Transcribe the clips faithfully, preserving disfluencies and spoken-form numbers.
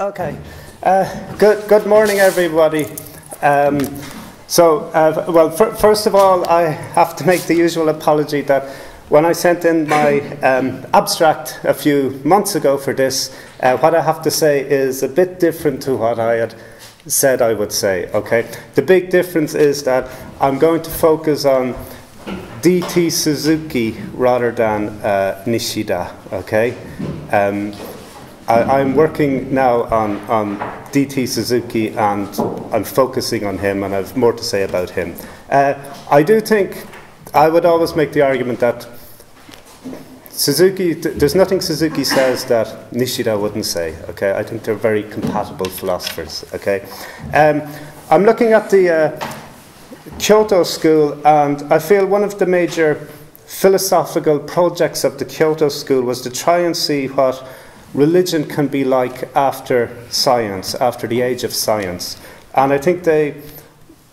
Okay. Uh, good, good morning, everybody. Um, so, uh, well, first of all, I have to make the usual apology that when I sent in my um, abstract a few months ago for this, uh, what I have to say is a bit different to what I had said I would say, okay? The big difference is that I'm going to focus on D T Suzuki rather than uh, Nishida, okay? Um, I, I'm working now on, on D T Suzuki, and I'm focusing on him, and I have more to say about him. Uh, I do think I would always make the argument that Suzuki, th there's nothing Suzuki says that Nishida wouldn't say, okay? I think they're very compatible philosophers, okay? Um, I'm looking at the uh, Kyoto School, and I feel one of the major philosophical projects of the Kyoto School was to try and see what religion can be like after science, after the age of science. And I think they,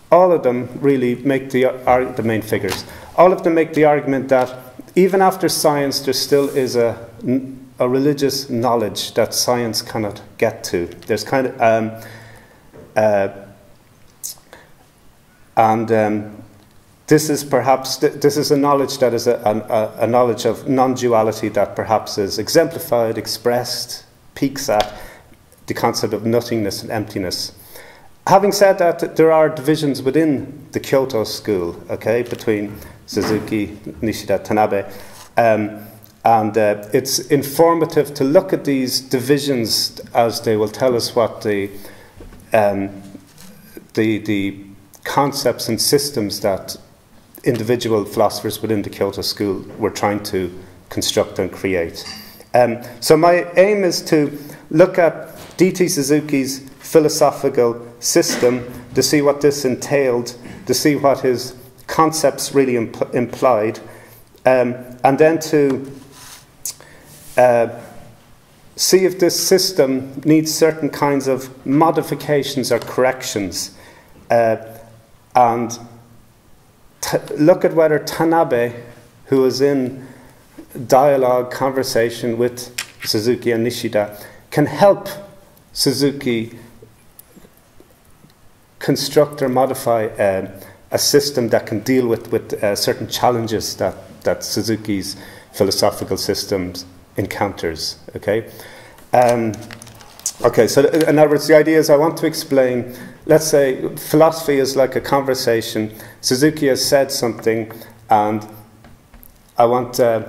all of them really make the, are the main figures, all of them make the argument that even after science, there still is a, a religious knowledge that science cannot get to. There's kind of, um, uh, and um, this is perhaps, th this is a knowledge that is a, a, a knowledge of non-duality that perhaps is exemplified, expressed, peaks at the concept of nothingness and emptiness. Having said that, there are divisions within the Kyoto School, okay, between Suzuki, Nishida, Tanabe, um, and uh, it's informative to look at these divisions as they will tell us what the um, the the concepts and systems that individual philosophers within the Kyoto School were trying to construct and create. Um, so my aim is to look at D T Suzuki's philosophical system, to see what this entailed, to see what his concepts really imp implied, um, and then to uh, see if this system needs certain kinds of modifications or corrections, uh, and t look at whether Tanabe, who is in dialogue, conversation with Suzuki and Nishida, can help Suzuki construct or modify uh, a system that can deal with, with uh, certain challenges that, that Suzuki's philosophical system encounters, okay? Um, okay, so in other words, the idea is I want to explain, let's say philosophy is like a conversation. Suzuki has said something, and I want uh,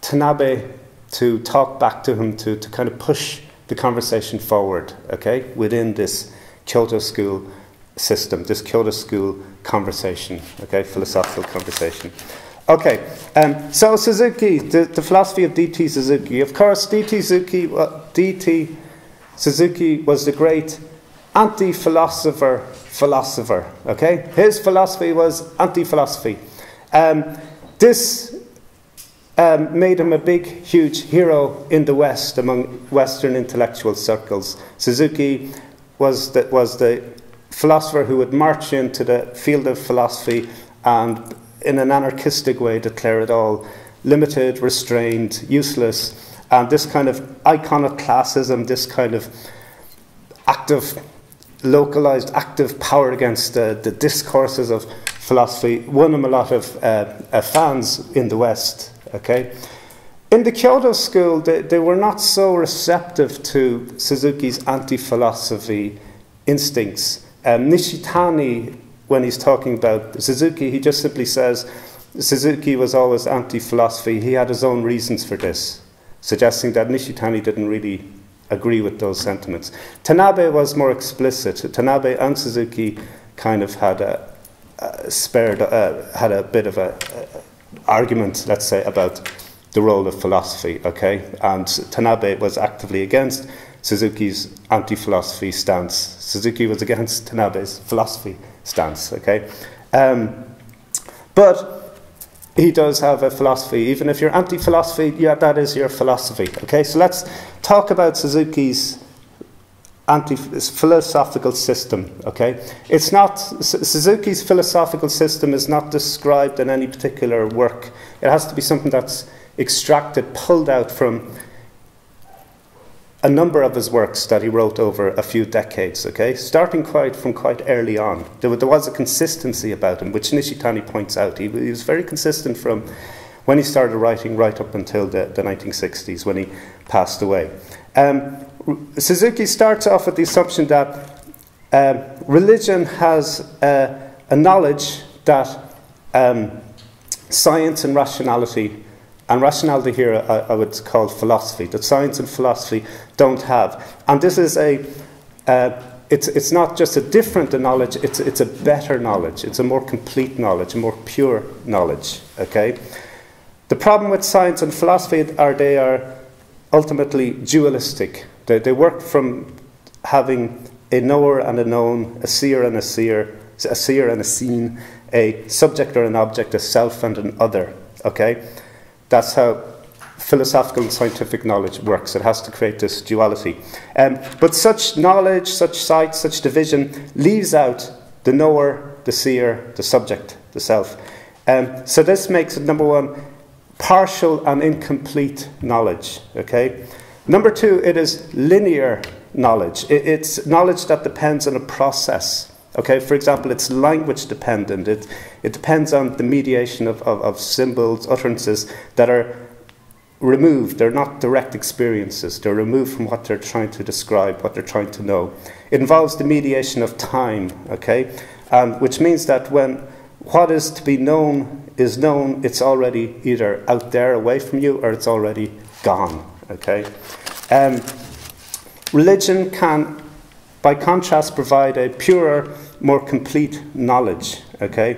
Tanabe to talk back to him to, to kind of push the conversation forward, okay, within this Kyoto School system, this Kyoto School conversation, okay, philosophical conversation. Okay, um, so Suzuki, the, the philosophy of D T Suzuki. Of course, D T Suzuki, D T Suzuki was the great anti-philosopher philosopher, okay? His philosophy was anti-philosophy. Um, this um, made him a big, huge hero in the West, among Western intellectual circles. Suzuki was the, was the philosopher who would march into the field of philosophy and in an anarchistic way declare it all limited, restrained, useless. And this kind of iconoclasm, this kind of active, localized, active power against uh, the discourses of philosophy won him a lot of uh, uh, fans in the West, okay? In the Kyoto School, they, they were not so receptive to Suzuki's anti-philosophy instincts. Um, Nishitani, when he's talking about Suzuki, he just simply says Suzuki was always anti-philosophy. He had his own reasons for this, suggesting that Nishitani didn't really agree with those sentiments. Tanabe was more explicit. Tanabe and Suzuki kind of had a, a spared, uh, had a bit of a, a argument, let's say, about the role of philosophy, okay? And Tanabe was actively against Suzuki's anti-philosophy stance. Suzuki was against Tanabe's philosophy stance, okay? Um, but he does have a philosophy. Even if you're anti-philosophy, yeah, that is your philosophy, okay? So let's talk about Suzuki's anti-philosophical system, okay? It's not, Suzuki's philosophical system is not described in any particular work. It has to be something that's extracted, pulled out from a number of his works that he wrote over a few decades, okay, starting quite from quite early on. There, there was a consistency about him, which Nishitani points out. He, he was very consistent from when he started writing right up until the, the nineteen sixties, when he passed away. Um, Suzuki starts off with the assumption that um, religion has uh, a knowledge that um, science and rationality And rationality here, I, I would call philosophy, that science and philosophy don't have. And this is a, uh, it's, it's not just a different knowledge, it's, it's a better knowledge. It's a more complete knowledge, a more pure knowledge, okay? The problem with science and philosophy are they are ultimately dualistic. They, they work from having a knower and a known, a seer and a seer, a seer and a seen, a subject or an object, a self and an other, okay? That's how philosophical and scientific knowledge works. It has to create this duality. Um, but such knowledge, such sight, such division leaves out the knower, the seer, the subject, the self. Um, so this makes it, number one, partial and incomplete knowledge. Okay? Number two, it is linear knowledge. It, it's knowledge that depends on a process. Okay, for example, it's language dependent. It, it depends on the mediation of, of, of symbols, utterances that are removed. They're not direct experiences. They're removed from what they're trying to describe, what they're trying to know. It involves the mediation of time, okay? Um, which means that when what is to be known is known, it's already either out there, away from you, or it's already gone, okay? Um, religion can, by contrast, provide a purer, more complete knowledge, okay?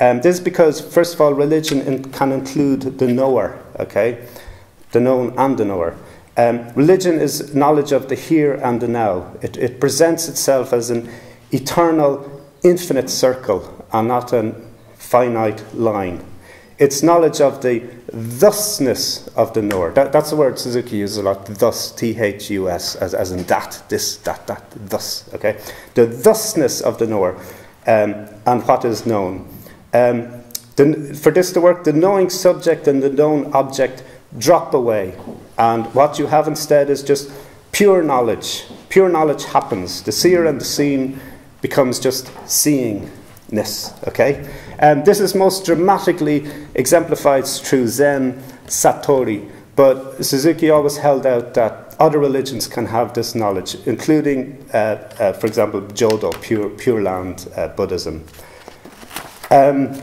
Um, this is because, first of all, religion in, can include the knower, okay? The known and the knower. Um, religion is knowledge of the here and the now. It, it presents itself as an eternal, infinite circle and not a finite line. It's knowledge of the thusness of the knower. That, that's the word Suzuki uses a lot, thus, T H U S, as, as in that, this, that, that, thus, okay? The thusness of the knower um, and what is known. Um, the, for this to work, the knowing subject and the known object drop away, and what you have instead is just pure knowledge. Pure knowledge happens. The seer and the seen becomes just seeing. Okay? Um, this is most dramatically exemplified through Zen, Satori, but Suzuki always held out that other religions can have this knowledge, including, uh, uh, for example, Jodo, Pure, pure Land uh, Buddhism. Um,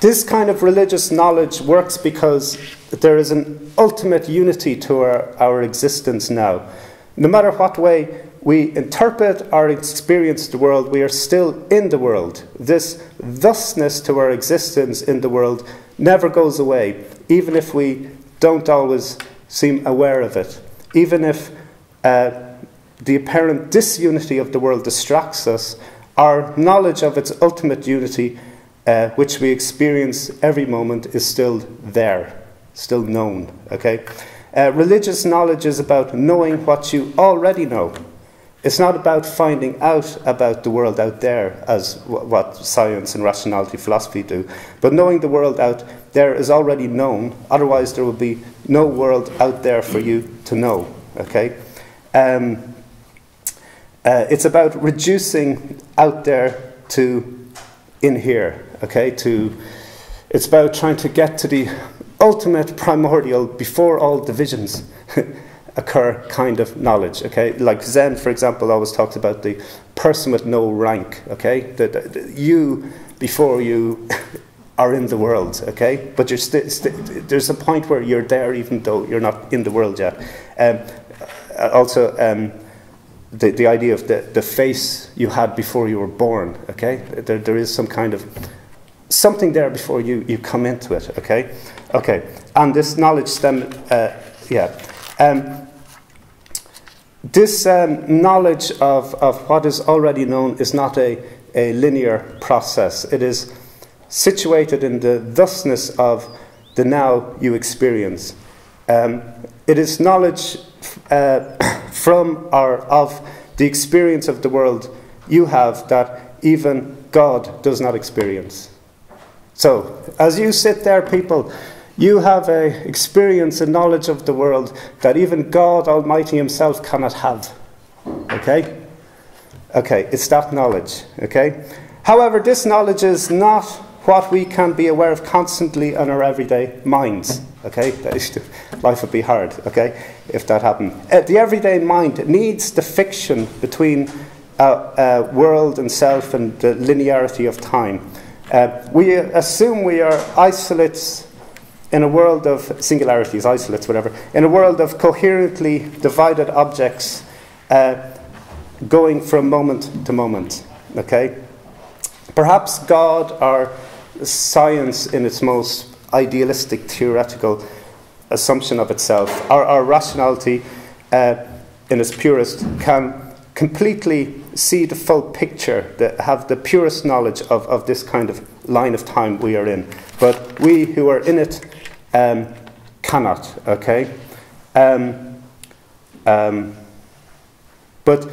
this kind of religious knowledge works because there is an ultimate unity to our, our existence now. No matter what way we interpret or experience the world, we are still in the world. This thusness to our existence in the world never goes away, even if we don't always seem aware of it. Even if uh, the apparent disunity of the world distracts us, our knowledge of its ultimate unity, uh, which we experience every moment, is still there, still known. Okay? Uh, religious knowledge is about knowing what you already know. It's not about finding out about the world out there, as w what science and rationality philosophy do, but knowing the world out there is already known, otherwise there will be no world out there for you to know, okay? Um, uh, it's about reducing out there to in here, okay? To, it's about trying to get to the ultimate primordial before all divisions occur kind of knowledge, okay? Like Zen, for example, always talks about the person with no rank, okay? The, the, the, you, before you, are in the world, okay? But you're sti sti there's a point where you're there even though you're not in the world yet. Um, also, um, the, the idea of the, the face you had before you were born, okay? There, there is some kind of something there before you, you come into it, okay? Okay, and this knowledge stem, uh, yeah. Um, This um, knowledge of, of what is already known is not a, a linear process. It is situated in the thusness of the now you experience. Um, it is knowledge uh, from or of the experience of the world you have that even God does not experience. So, as you sit there, people, You have an experience and knowledge of the world that even God Almighty himself cannot have. Okay? Okay, it's that knowledge. Okay? However, this knowledge is not what we can be aware of constantly in our everyday minds. Okay? Life would be hard, okay, if that happened. The everyday mind needs the fiction between uh, uh, world and self and the linearity of time. Uh, we assume we are isolates in a world of singularities, isolates, whatever, in a world of coherently divided objects uh, going from moment to moment. Okay? Perhaps God or science in its most idealistic theoretical assumption of itself, or our rationality uh, in its purest, can completely see the full picture, the, have the purest knowledge of, of this kind of line of time we are in. But we who are in it um, cannot, okay? Um, um, but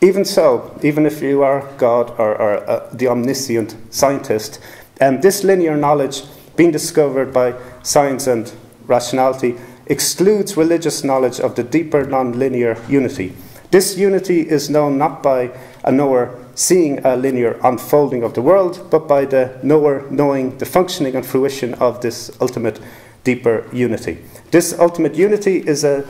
even so, even if you are God or, or uh, the omniscient scientist, um, this linear knowledge being discovered by science and rationality excludes religious knowledge of the deeper non-linear unity. This unity is known not by a knower seeing a linear unfolding of the world, but by the knower knowing the functioning and fruition of this ultimate deeper unity. This ultimate unity is an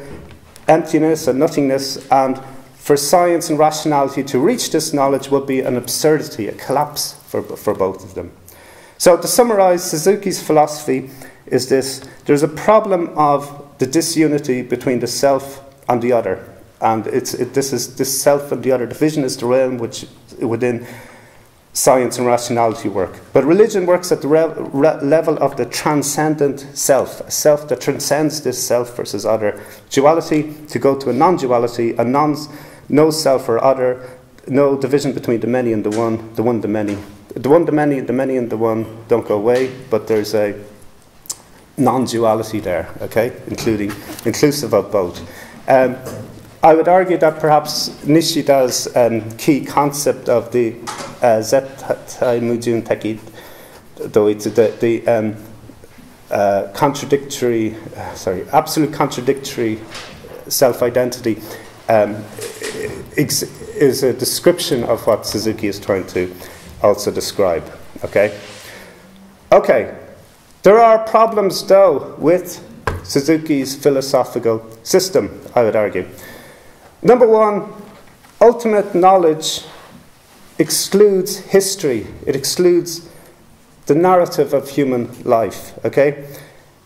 emptiness, a nothingness, and for science and rationality to reach this knowledge would be an absurdity, a collapse for, for both of them. So to summarize, Suzuki's philosophy is this: there's a problem of the disunity between the self and the other. And it's, it, this, is, this self and the other division is the realm which, within science and rationality work. But religion works at the re re level of the transcendent self, a self that transcends this self versus other duality to go to a non-duality, a non no self or other, no division between the many and the one, the one the many. The one the many, the many and the one don't go away, but there's a non-duality there, okay, including inclusive of both. Um, I would argue that perhaps Nishida's um, key concept of the uh, zettai mujun teki, though it's the, the um, uh, contradictory, uh, sorry, absolute contradictory self-identity um, is a description of what Suzuki is trying to also describe. Okay. Okay. There are problems, though, with Suzuki's philosophical system, I would argue. Number one, ultimate knowledge excludes history. It excludes the narrative of human life, okay?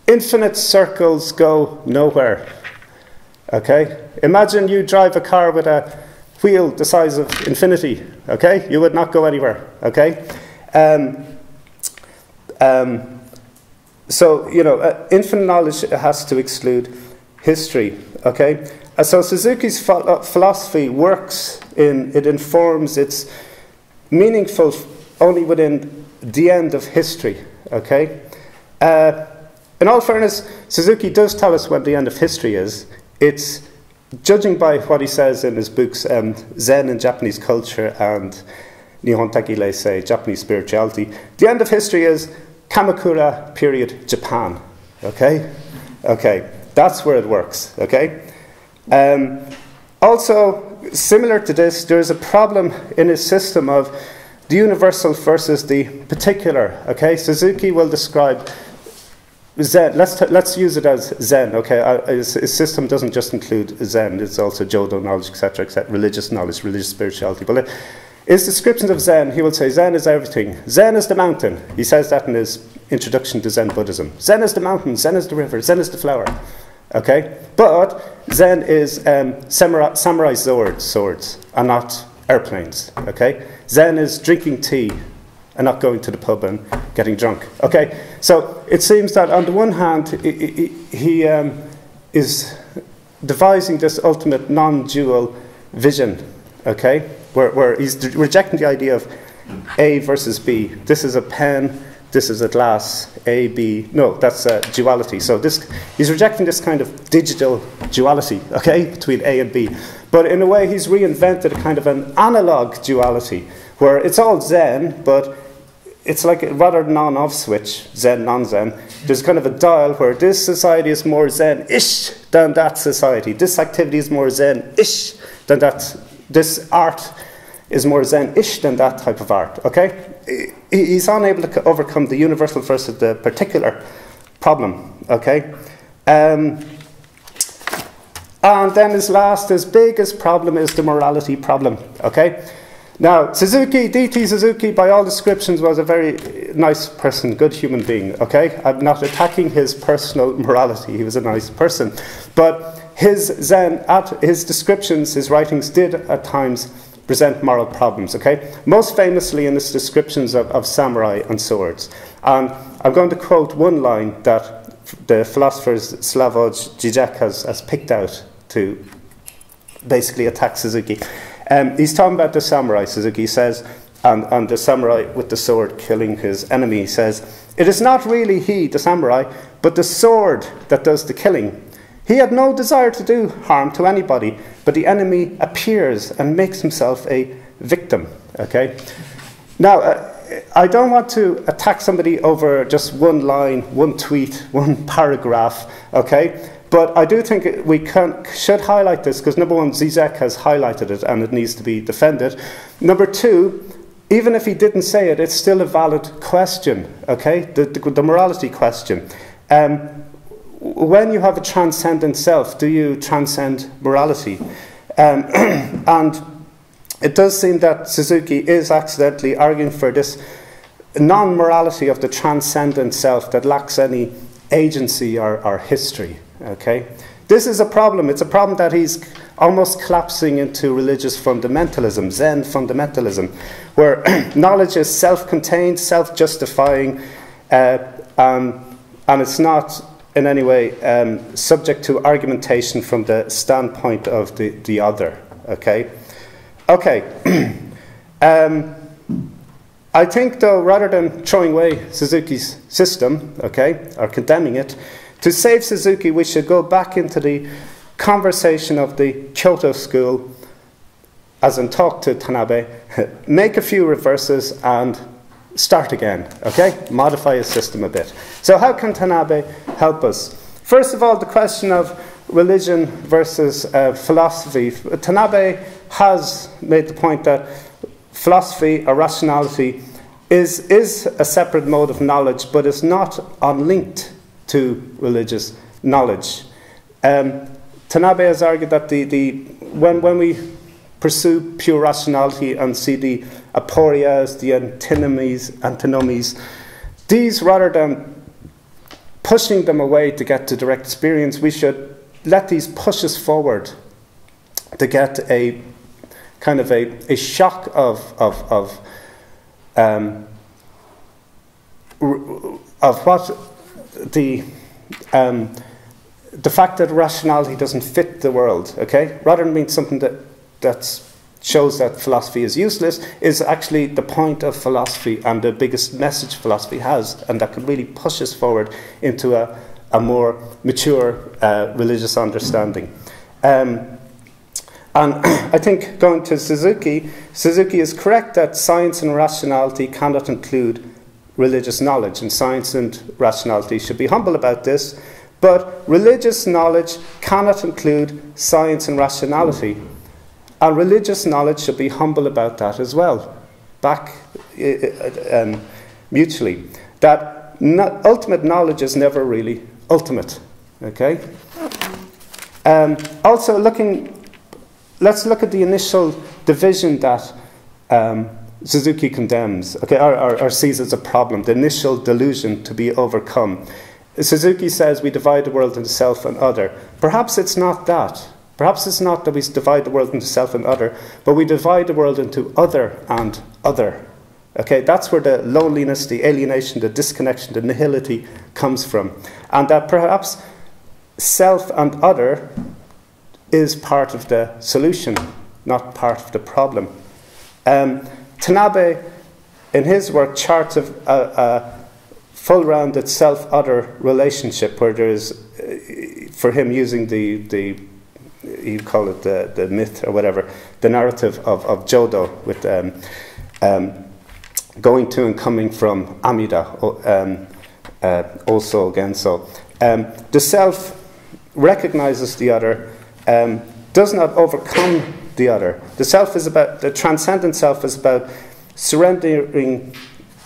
Infinite circles go nowhere, okay? Imagine you drive a car with a wheel the size of infinity, okay? You would not go anywhere, okay? Um, um, so, you know, uh, infinite knowledge has to exclude history, okay? So Suzuki's philosophy works in, it informs, it's meaningful only within the end of history, okay? Uh, in all fairness, Suzuki does tell us what the end of history is. It's, judging by what he says in his books, um, Zen in Japanese Culture and Nihon Tagile, say, Japanese Spirituality, the end of history is Kamakura period Japan, okay? Okay, that's where it works, okay? Um, also, similar to this, there is a problem in his system of the universal versus the particular. Okay, Suzuki will describe Zen. Let's t let's use it as Zen. Okay, uh, his, his system doesn't just include Zen; it's also Jodo knowledge, et cetera, et cetera, religious knowledge, religious spirituality. But his descriptions of Zen, he will say, Zen is everything. Zen is the mountain. He says that in his introduction to Zen Buddhism. Zen is the mountain. Zen is the river. Zen is the flower. Okay, but Zen is um, samurai, samurai swords, swords, and not airplanes. Okay, Zen is drinking tea, and not going to the pub and getting drunk. Okay, so it seems that on the one hand he, he, he um, is devising this ultimate non-dual vision. Okay, where where he's rejecting the idea of A versus B. This is a pen. This is a glass, A, B, no, that's uh, duality. So this, he's rejecting this kind of digital duality, okay, between A and B. But in a way, he's reinvented a kind of an analog duality, where it's all Zen, but it's like a rather non-off switch, Zen, non-Zen. There's kind of a dial where this society is more Zen-ish than that society. This activity is more Zen-ish than that. This art is more Zen-ish than that type of art, okay? He's unable to overcome the universal versus the particular problem, okay? Um, and then his last, his biggest problem is the morality problem, okay? Now, Suzuki, D T Suzuki, by all descriptions, was a very nice person, good human being, okay? I'm not attacking his personal morality, he was a nice person. But his Zen, at his descriptions, his writings did, at times, present moral problems, okay? Most famously in his descriptions of, of samurai and swords. And I'm going to quote one line that the philosopher Slavoj Žižek has, has picked out to basically attack Suzuki. Um, he's talking about the samurai, Suzuki, he says, and, and the samurai with the sword killing his enemy, he says, "It is not really he, the samurai, but the sword that does the killing. He had no desire to do harm to anybody, but the enemy appears and makes himself a victim." Okay? Now, uh, I don't want to attack somebody over just one line, one tweet, one paragraph, okay? But I do think we can, should highlight this, because number one, Žižek has highlighted it and it needs to be defended. Number two, even if he didn't say it, it's still a valid question, okay? The, the, the morality question. Um, when you have a transcendent self, do you transcend morality? Um, and it does seem that Suzuki is accidentally arguing for this non-morality of the transcendent self that lacks any agency or, or history. Okay, this is a problem. It's a problem that he's almost collapsing into religious fundamentalism, Zen fundamentalism, where knowledge is self-contained, self-justifying, uh, um, and it's not in any way um, subject to argumentation from the standpoint of the, the other. Okay, okay. um, I think, though, rather than throwing away Suzuki's system, okay, or condemning it, to save Suzuki, we should go back into the conversation of the Kyoto School, as in talk to Tanabe, make a few reverses and start again, okay? Modify his system a bit. So how can Tanabe help us? First of all, the question of religion versus uh, philosophy. Tanabe has made the point that philosophy or rationality is, is a separate mode of knowledge, but is not unlinked to religious knowledge. Um, Tanabe has argued that the, the, when, when we pursue pure rationality and see the aporias, the antinomies, antinomies, these, rather than pushing them away to get to direct experience, we should let these push us forward to get a kind of a, a shock of, of, of, um, of what the um, the fact that rationality doesn't fit the world, okay, rather than being something that that's shows that philosophy is useless, is actually the point of philosophy and the biggest message philosophy has, and that can really push us forward into a, a more mature uh, religious understanding. Um, and I think, going to Suzuki, Suzuki is correct that science and rationality cannot include religious knowledge, and science and rationality should be humble about this, but religious knowledge cannot include science and rationality, and religious knowledge should be humble about that as well, back um, mutually, that no, ultimate knowledge is never really ultimate, okay? Um, also looking, let's look at the initial division that um, Suzuki condemns, okay, or, or, or sees as a problem, the initial delusion to be overcome. Suzuki says we divide the world into self and other. Perhaps it's not that. Perhaps it's not that we divide the world into self and other, but we divide the world into other and other. Okay, that's where the loneliness, the alienation, the disconnection, the nihility comes from. And that perhaps self and other is part of the solution, not part of the problem. Um, Tanabe, in his work, charts of a, a full-rounded self-other relationship where there is, uh, for him, using the, the you call it the, the myth or whatever, the narrative of, of Jodo with um, um, going to and coming from Amida um, uh, also again. So um, the self recognizes the other, um, does not overcome the other. The self is about, the transcendent self is about surrendering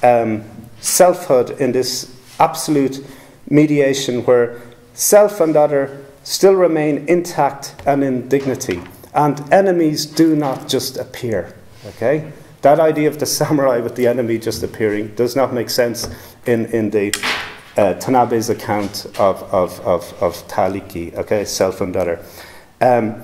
um, selfhood in this absolute mediation where self and other still remain intact and in dignity, and enemies do not just appear. Okay? That idea of the samurai with the enemy just appearing does not make sense in, in the uh, Tanabe's account of, of, of, of Taliki, okay? Self and other. Um,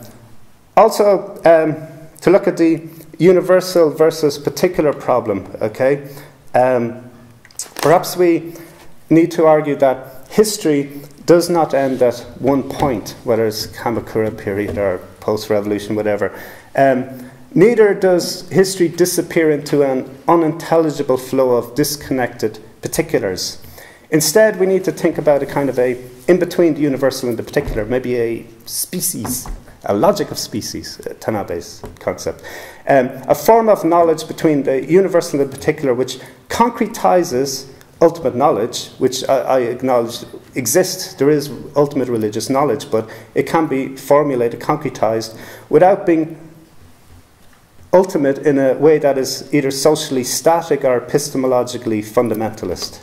also, um, to look at the universal versus particular problem, okay? Um, perhaps we need to argue that history does not end at one point, whether it's Kamakura period or post-revolution, whatever. Um, neither does history disappear into an unintelligible flow of disconnected particulars. Instead, we need to think about a kind of a in-between the universal and the particular, maybe a species, a logic of species, Tanabe's concept. Um, a form of knowledge between the universal and the particular which concretizes ultimate knowledge, which I, I acknowledge exists. There is ultimate religious knowledge, but it can be formulated, concretized, without being ultimate in a way that is either socially static or epistemologically fundamentalist.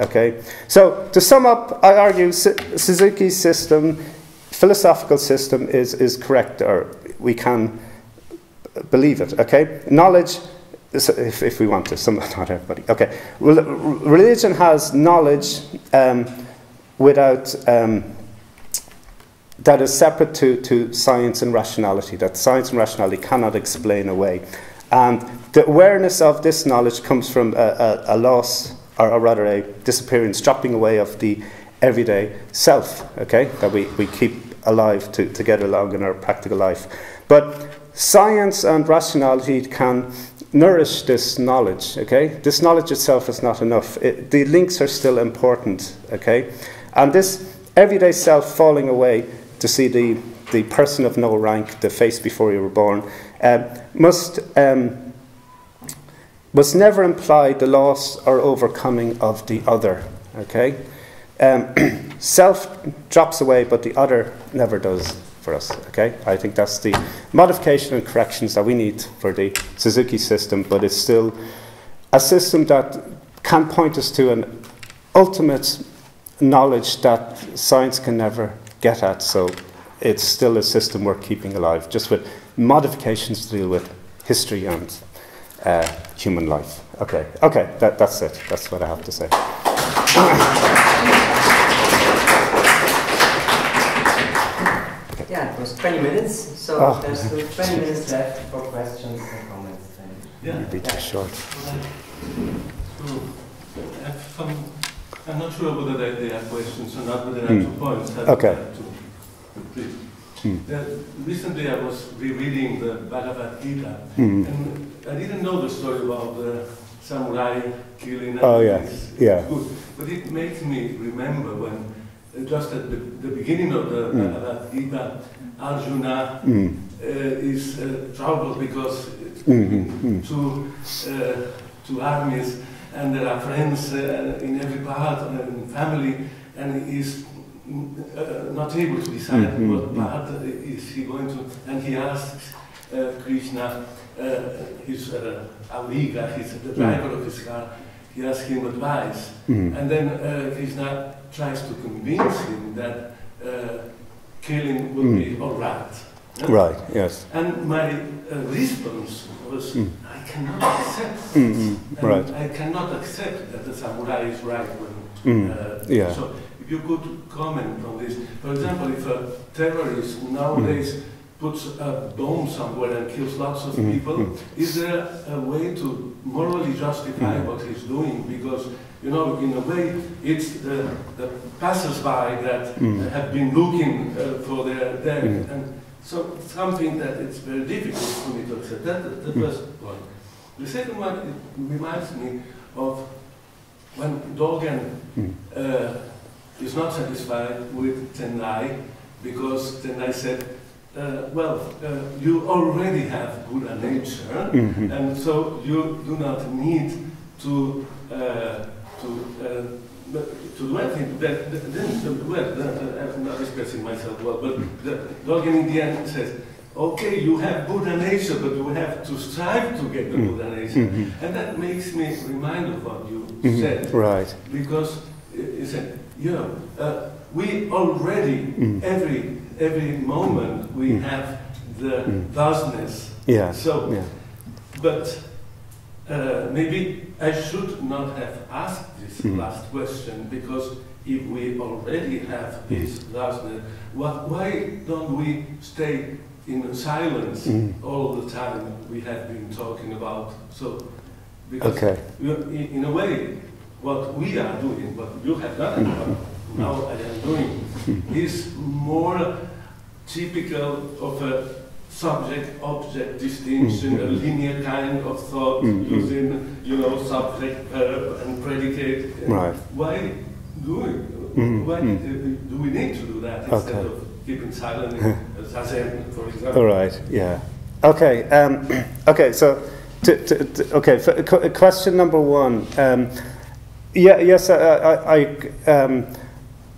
Okay? So, to sum up, I argue Suzuki's system, philosophical system, is, is correct, or we can believe it. Okay? Knowledge, if, if we want to, some, not everybody. Okay. Religion has knowledge um, without, um, that is separate to, to science and rationality, that science and rationality cannot explain away. And the awareness of this knowledge comes from a, a, a loss, or, or rather a disappearance, dropping away of the everyday self, okay, that we, we keep alive to, to get along in our practical life. But science and rationality can nourish this knowledge, okay? This knowledge itself is not enough. It, the links are still important, okay? And this everyday self falling away to see the, the person of no rank, the face before you were born, um, must, um, must never imply the loss or overcoming of the other, okay? Um, self drops away, but the other never does for us, okay? I think that's the modification and corrections that we need for the Suzuki system, but it's still a system that can point us to an ultimate knowledge that science can never get at, so it's still a system worth keeping alive, just with modifications to deal with history and uh, human life. Okay, okay, that, that's it. That's what I have to say. Yeah, it was twenty minutes, so oh. There's still twenty minutes left for questions and comments. Yeah, it'd be too short. I'm not sure whether they, they are questions or not, but there are mm. two points. I okay. Two. Mm. The, recently I was rereading the Bhagavad Gita, mm. and I didn't know the story about the samurai killing. Oh, yeah. Yeah. Good. But it makes me remember when just at the, the beginning of the mm. Bhagavad Gita, Arjuna mm. uh, is uh, troubled because it's mm-hmm. two, uh, two armies, and there are friends uh, in every part of the family, and he is uh, not able to decide mm-hmm. what part is he going to, and he asks uh, Krishna, uh, his uh, Auriga, his, the driver mm. of his car, he asks him advice, mm. and then uh, Krishna tries to convince him that uh, killing would mm. be all right. Yeah? Right, yes. And my uh, response was, mm. I cannot accept mm -hmm. that. Right. I cannot accept that the samurai is right. When, mm. uh, yeah. So if you could comment on this. For example, if a terrorist nowadays mm. puts a bomb somewhere and kills lots of mm. people, mm. is there a way to morally justify mm. what he's doing? Because you know, in a way, it's the, the passers-by that mm. have been looking uh, for their death. Mm. And so something that it's very difficult for me to accept. That's the, the mm. first one. The second one, it reminds me of when Dogen mm. uh, is not satisfied with Tendai, because Tendai said, uh, well, uh, you already have Buddha nature, mm -hmm. and so you do not need to uh, to uh, to one thing that then well uh, I'm not expressing myself well, but the Dogen in the end says, okay, you have Buddha nature, but you have to strive to get the mm. Buddha nature, mm-hmm. and that makes me remind of what you mm-hmm. said, right? Because you said, yeah, uh, we already mm. every every moment we mm. have the mm. vastness. Yeah. So, yeah. but uh, maybe I should not have asked this mm. last question, because if we already have this vastness, what, why don't we stay in silence mm. all the time we have been talking about? So, because okay. in a way, what we are doing, what you have done, what now I am doing, is more typical of a subject-object distinction, a linear kind of thought, using, you know, subject, verb, and predicate. And right. Why do we, why do we need to do that instead okay. of keeping silent, Zazen, for example? All right. Yeah. Okay. Um, okay. So, to, to, to, okay. For, qu question number one. Um, yeah. Yes. I. I, I um,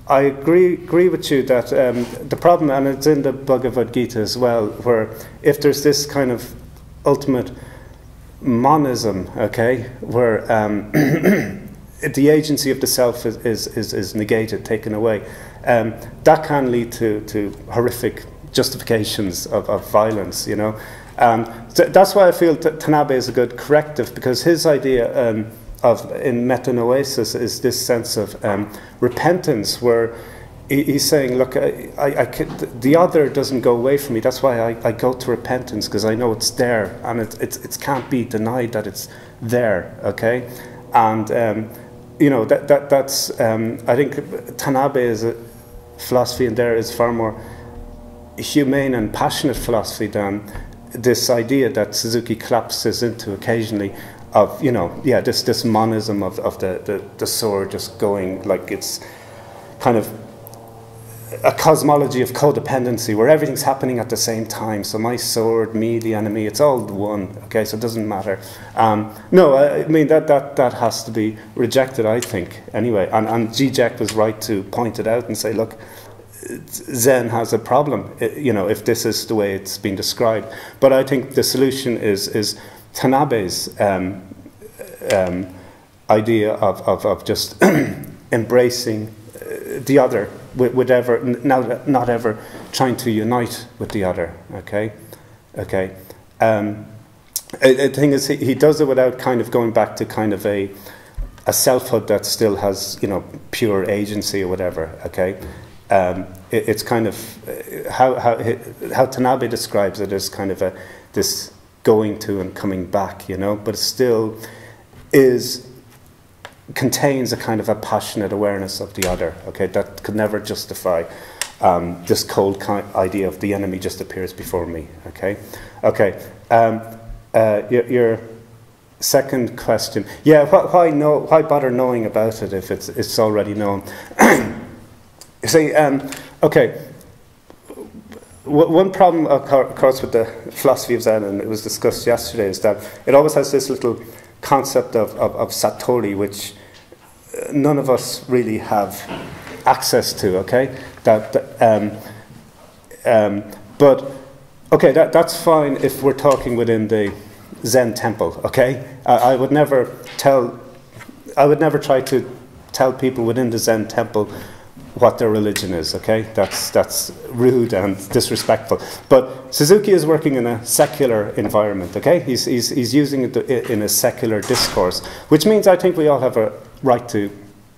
I agree agree with you that um, the problem, and it's in the Bhagavad Gita as well, where if there's this kind of ultimate monism, okay, where um, the agency of the self is, is, is, is negated, taken away, um, that can lead to, to horrific justifications of, of violence, you know. Um, so that's why I feel that Tanabe is a good corrective, because his idea um, Of, in Metanoiesis is this sense of um, repentance, where he, he's saying, look, I, I, I could, the other doesn't go away from me. That's why I, I go to repentance, because I know it's there, and it, it, it can't be denied that it's there, okay? And, um, you know, that, that, that's, um, I think Tanabe's philosophy in there is far more humane and passionate philosophy than this idea that Suzuki collapses into occasionally, of, you know, yeah, this, this monism of, of the, the, the sword just going, like it's kind of a cosmology of codependency where everything's happening at the same time. So my sword, me, the enemy, it's all one, okay, so it doesn't matter. Um, no, I, I mean, that, that, that has to be rejected, I think, anyway. And, and Žižek was right to point it out and say, look, Zen has a problem, you know, if this is the way it's been described. But I think the solution is, is Tanabe's um, um, idea of, of, of just embracing uh, the other, whatever, not, not ever trying to unite with the other, okay? Okay. Um, the thing is, he, he does it without kind of going back to kind of a, a selfhood that still has, you know, pure agency or whatever, okay? Um, it, it's kind of, uh, how, how, how Tanabe describes it as kind of a, this going to and coming back, you know, but it still is, contains a kind of a passionate awareness of the other, okay, that could never justify um, this cold kind of idea of the enemy just appears before me, okay? Okay, um, uh, your, your second question, yeah, wh why, know, why bother knowing about it if it's, it's already known? See, um, okay, one problem, of course, with the philosophy of Zen, and it was discussed yesterday, is that it always has this little concept of, of, of Satori, which none of us really have access to, okay? That, that um, um, but, okay, that, that's fine if we're talking within the Zen temple, okay? I, I would never tell, I would never try to tell people within the Zen temple what their religion is, okay? That's, that's rude and disrespectful. But Suzuki is working in a secular environment, okay? He's, he's, he's using it in a secular discourse, which means I think we all have a right to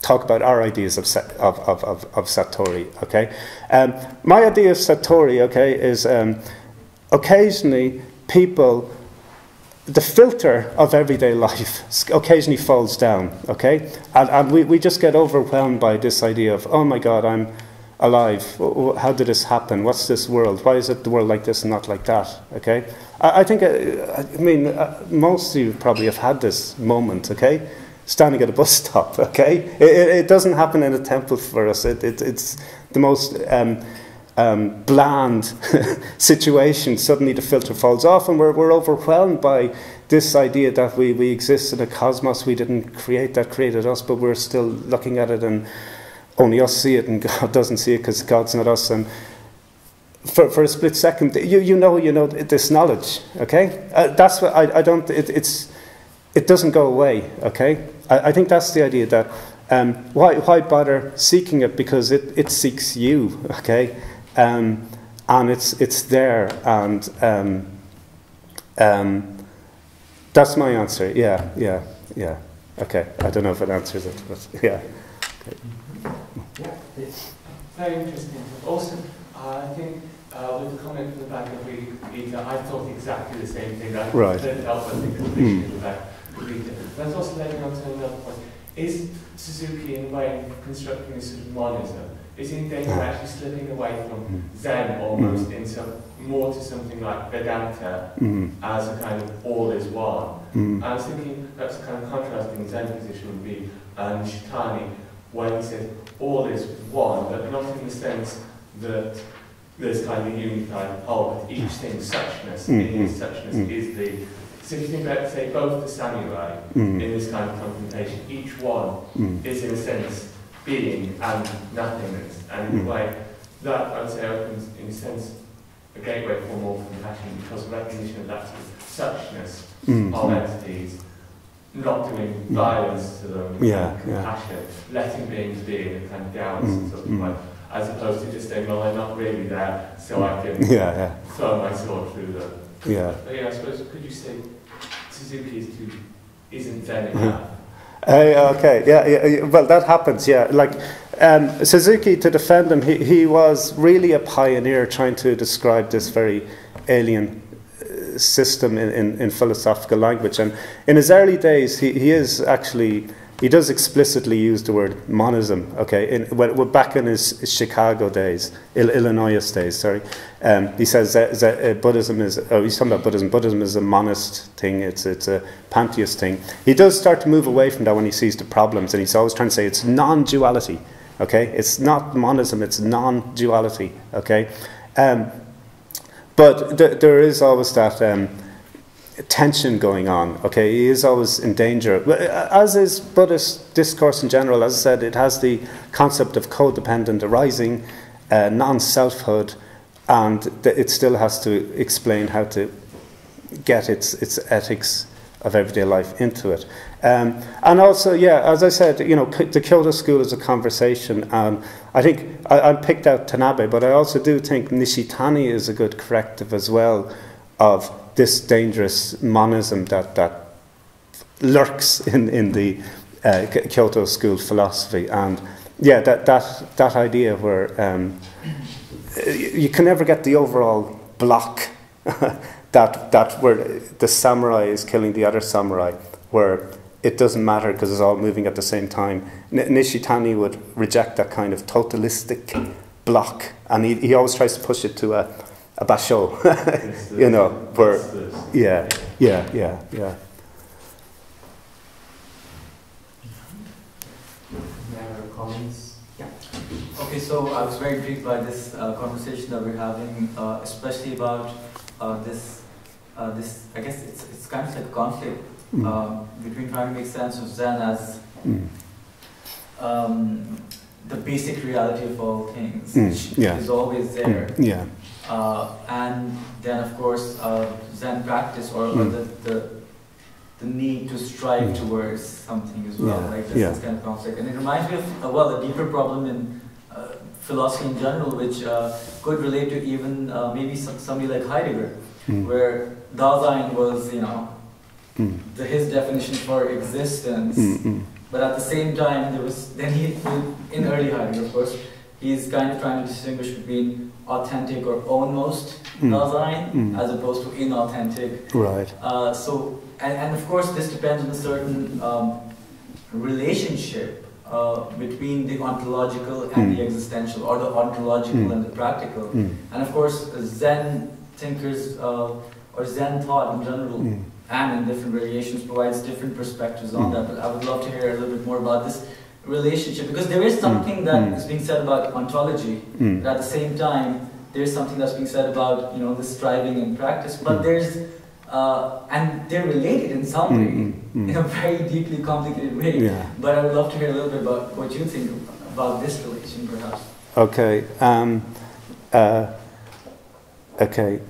talk about our ideas of, of, of, of, of Satori, okay? Um, my idea of Satori, okay, is um, occasionally people, the filter of everyday life occasionally falls down, okay? And, and we, we just get overwhelmed by this idea of, oh my God, I'm alive. How did this happen? What's this world? Why is it the world like this and not like that, okay? I, I think, I, I mean, uh, most of you probably have had this moment, okay? Standing at a bus stop, okay? It, it, it doesn't happen in a temple for us. It, it, it's the most um, Um, bland situation. Suddenly the filter falls off and we're, we're overwhelmed by this idea that we, we exist in a cosmos we didn't create, that created us, but we're still looking at it and only us see it and God doesn't see it because God's not us. And for, for a split second, you, you know, you know this knowledge, okay? Uh, that's what I, I don't, it, it's, it doesn't go away, okay? I, I think that's the idea that um, why, why bother seeking it, because it, it seeks you, okay? Um, and it's, it's there, and um, um, that's my answer. Yeah, yeah, yeah. Okay. I don't know if it answers it, but yeah. Okay. Yeah, it's very interesting. But also, uh, I think uh, with the comment from the back of the Gita, I thought exactly the same thing. That right. Couldn't help but think of the mm. in the back of the Gita. That's also leading on to another point. Is Suzuki, in a way, constructing a sort of monism? Is he in danger of actually slipping away from Zen almost mm. into more to something like Vedanta mm. as a kind of all is one? Mm. I was thinking perhaps a kind of contrasting Zen position would be uh, Nishitani, when he said all is one, but not in the sense that there's kind of a unified whole, but each thing's suchness, mm. in his suchness mm. is the. So if you think about, say, both the samurai mm. in this kind of confrontation, each one mm. is in a sense being and nothingness, and in a way that I would say opens in a sense a gateway for more compassion, because recognition of that suchness mm. of entities, not doing violence to them, yeah, and compassion, yeah. letting beings be in a kind of down sort of way, as opposed to just saying, well, they're not really there, so I can yeah, yeah. throw my sword through them. Yeah. But yeah, I suppose, could you say Suzuki is too, isn't Zen enough? Uh, okay, yeah, yeah, well, that happens, yeah. Like, um, Suzuki, to defend him, he, he was really a pioneer trying to describe this very alien uh, system in, in, in philosophical language. And in his early days, he, he is actually, he does explicitly use the word monism, okay? In, when, when back in his Chicago days, Illinois days, sorry, um, he says that, that Buddhism is, oh, he's talking about Buddhism, Buddhism is a monist thing, it's, it's a pantheist thing. He does start to move away from that when he sees the problems, and he's always trying to say it's non-duality, okay? It's not monism, it's non-duality, okay? Um, but th there is always that... Um, tension going on, okay? He is always in danger. As is Buddhist discourse in general, as I said, it has the concept of codependent arising, uh, non-selfhood, and it still has to explain how to get its, its ethics of everyday life into it. Um, and also, yeah, as I said, you know, the Kyoto School is a conversation, and I think I, I picked out Tanabe, but I also do think Nishitani is a good corrective as well of this dangerous monism that, that lurks in, in the uh, Kyoto School philosophy. And yeah, that, that, that idea where um, you can never get the overall block that, that where the samurai is killing the other samurai, where it doesn't matter because it's all moving at the same time. N Nishitani would reject that kind of totalistic block, and he, he always tries to push it to a A basho, you know, where, yeah, yeah, yeah, yeah. Any comments? Yeah. Okay, so I was very intrigued by this uh, conversation that we're having, uh, especially about uh, this, uh, this. I guess it's it's kind of like a conflict mm. uh, between trying to make sense of Zen as mm. um, the basic reality of all things, mm. which yeah. is always there. Mm. Yeah. Uh, and then, of course, uh, Zen practice, or, mm. or the, the the need to strive mm. towards something as well, yeah. like this, yeah. this kind of conflict. And it reminds me of uh, well, a deeper problem in uh, philosophy in general, which uh, could relate to even uh, maybe some, somebody like Heidegger, mm. where Dasein was, you know, mm. the, his definition for existence. Mm -mm. But at the same time, there was then he in early Heidegger, of course, he's kind of trying to distinguish between authentic or almost mm. Dasein mm. as opposed to inauthentic. Right. Uh, so, and, and of course this depends on a certain um, relationship uh, between the ontological and mm. the existential, or the ontological mm. and the practical. Mm. And of course Zen thinkers uh, or Zen thought in general mm. and in different variations provides different perspectives on mm. that. But I would love to hear a little bit more about this relationship, because there is something mm. that mm. is being said about ontology, mm. but at the same time there is something that's being said about, you know, the striving and practice, but mm. there's Uh, and they're related in some way, mm, mm, mm. in a very deeply complicated way. Yeah. But I'd love to hear a little bit about what you think about this relation, perhaps. Okay. Um, uh, okay.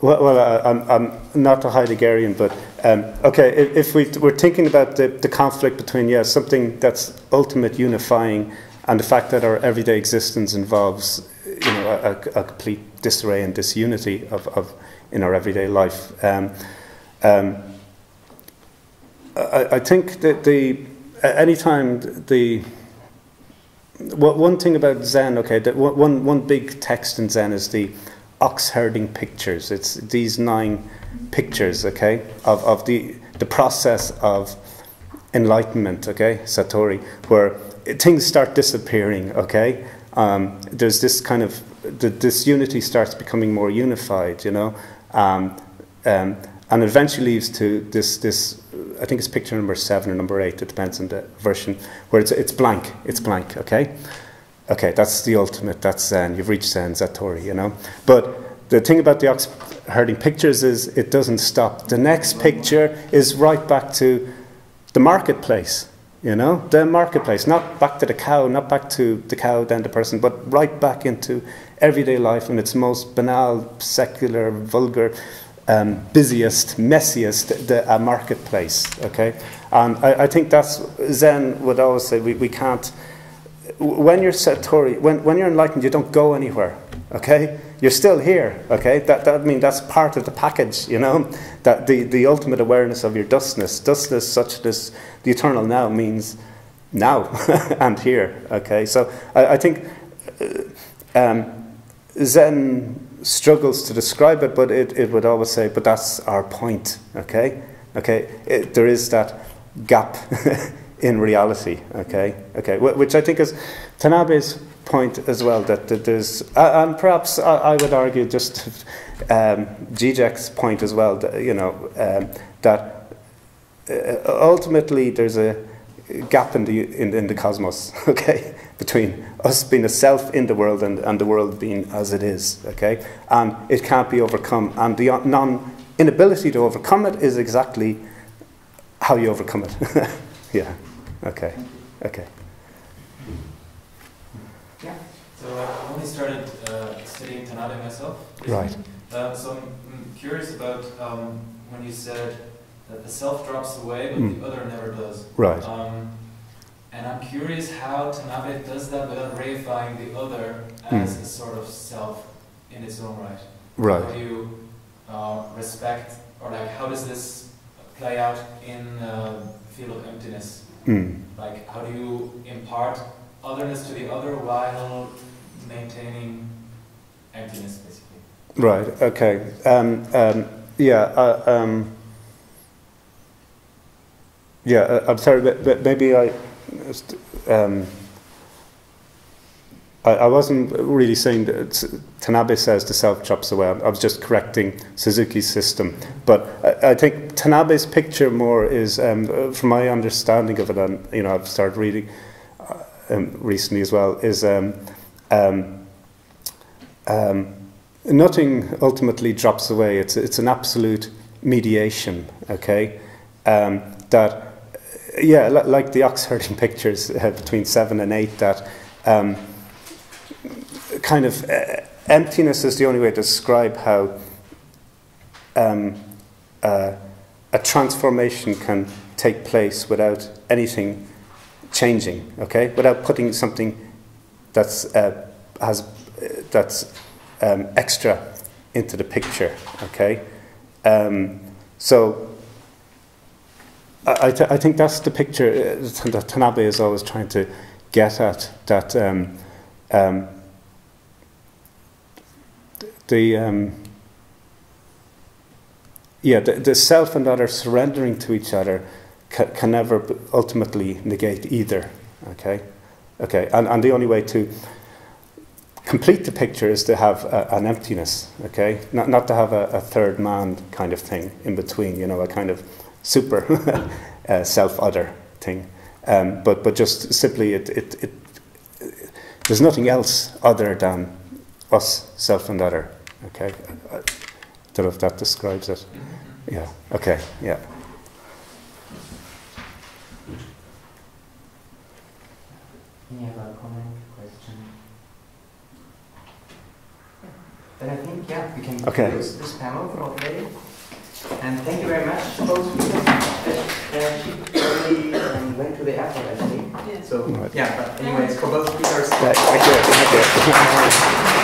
Well, well uh, I'm, I'm not a Heideggerian, but um, okay. If, if we we're thinking about the, the conflict between yeah something that's ultimate unifying and the fact that our everyday existence involves you know a, a complete disarray and disunity of of in our everyday life, um, um, I, I think that the anytime the what, one thing about Zen, okay, that one one big text in Zen is the ox herding pictures. It's these nine pictures, okay, of of the the process of enlightenment, okay, Satori, where things start disappearing, okay. Um, there's this kind of the, this unity starts becoming more unified, you know. Um, um, and eventually leads to this, this, I think it's picture number seven or number eight, it depends on the version, where it's, it's blank, it's blank, okay? Okay, that's the ultimate, that's Zen, you've reached Zen, Satori, you know? But the thing about the ox herding pictures is it doesn't stop. The next picture is right back to the marketplace, you know? The marketplace, not back to the cow, not back to the cow, then the person, but right back into everyday life in its most banal, secular, vulgar, um, busiest, messiest, the, uh, marketplace, okay? And I, I think that's, Zen would always say, we, we can't, when you're Satori, when, when you're enlightened, you don't go anywhere, okay? You're still here, okay? That, that I mean, that's part of the package, you know? That the, the ultimate awareness of your dustness, dustness, suchness, the eternal now means now and here, okay? So I, I think, uh, um, Zen struggles to describe it, but it, it would always say, but that's our point, okay? Okay, it, there is that gap in reality, okay? Okay, which I think is Tanabe's point as well, that, that there's, uh, and perhaps I, I would argue just um, Zizek's point as well, that, you know, um, that uh, ultimately there's a gap in the, in, in the cosmos, okay? Between us being a self in the world and, and the world being as it is, okay? And it can't be overcome. And the non inability to overcome it is exactly how you overcome it. Yeah, okay, okay. Yeah. So I only started uh, studying Tanabe myself recently. Right. Uh, so I'm curious about um, when you said that the self drops away, but mm. the other never does. Right. Um, And I'm curious how Tanabe does that without reifying the other as mm. a sort of self in its own right. Right. How do you uh, respect, or like, how does this play out in uh, the field of emptiness? Mm. Like, how do you impart otherness to the other while maintaining emptiness, basically? Right. Okay. Um, um, yeah. Uh, um, yeah. Uh, I'm sorry, but, but maybe I. Um, I, I wasn't really saying that Tanabe says the self drops away. I was just correcting Suzuki's system. But I, I think Tanabe's picture more is, um, from my understanding of it, and you know, I've started reading um, recently as well, is um, um, um, nothing ultimately drops away. It's it's an absolute mediation. Okay, um, that. Yeah, like the ox herding pictures uh, between seven and eight, that um, kind of uh, emptiness is the only way to describe how um, uh, a transformation can take place without anything changing, okay? Without putting something that's uh, has uh, that's um, extra into the picture, okay? Um, so. I, th I think that's the picture that Tanabe is always trying to get at, that um, um, the, um, yeah, the, the self and other surrendering to each other ca can never ultimately negate either, okay? Okay, and, and the only way to complete the picture is to have a, an emptiness, okay? Not, not to have a, a third man kind of thing in between, you know, a kind of super uh, self-other thing, um, but but just simply it, it it it there's nothing else other than us, self and other. Okay, I don't know if that describes it. Yeah, okay, yeah. Any other comment, question? Then I think, yeah, we can close this panel for today. And thank you very much. Those people actually went to the airport, actually. So, yeah, but anyways, for both speakers. Thank you. Thank you.